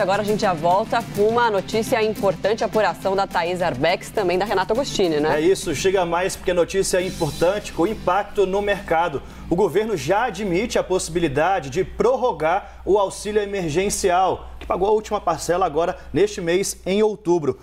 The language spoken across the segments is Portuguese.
Agora a gente já volta com uma notícia importante, a apuração da Thaís Arbex, também da Renata Agostini, né? É isso, chega mais porque a notícia é importante com impacto no mercado. O governo já admite a possibilidade de prorrogar o auxílio emergencial, que pagou a última parcela agora neste mês, em outubro.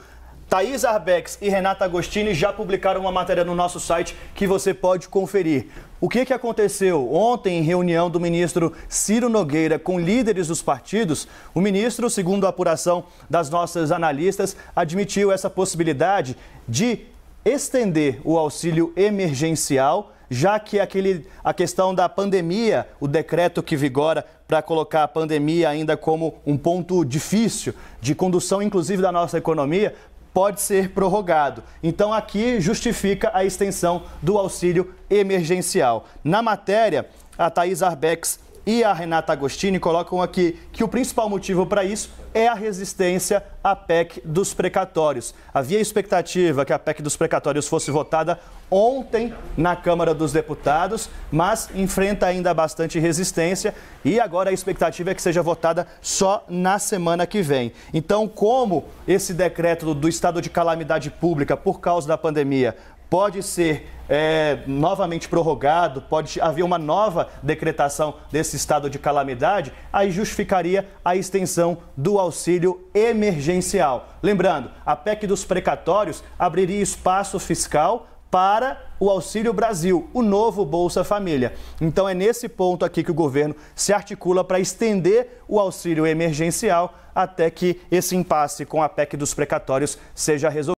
Thaís Arbex e Renata Agostini já publicaram uma matéria no nosso site que você pode conferir. O que aconteceu? Ontem, em reunião do ministro Ciro Nogueira com líderes dos partidos, o ministro, segundo a apuração das nossas analistas, admitiu essa possibilidade de estender o auxílio emergencial, já que a questão da pandemia, o decreto que vigora para colocar a pandemia ainda como um ponto difícil de condução, inclusive, da nossa economia, pode ser prorrogado. Então, aqui justifica a extensão do auxílio emergencial. Na matéria, a Thaís Arbex e a Renata Agostini colocam aqui que o principal motivo para isso é a resistência à PEC dos Precatórios. Havia expectativa que a PEC dos Precatórios fosse votada ontem na Câmara dos Deputados, mas enfrenta ainda bastante resistência e agora a expectativa é que seja votada só na semana que vem. Então, como esse decreto do estado de calamidade pública por causa da pandemia pode ser novamente prorrogado, pode haver uma nova decretação desse estado de calamidade, aí justificaria a extensão do auxílio emergencial. Lembrando, a PEC dos Precatórios abriria espaço fiscal para o Auxílio Brasil, o novo Bolsa Família. Então é nesse ponto aqui que o governo se articula para estender o auxílio emergencial até que esse impasse com a PEC dos Precatórios seja resolvido.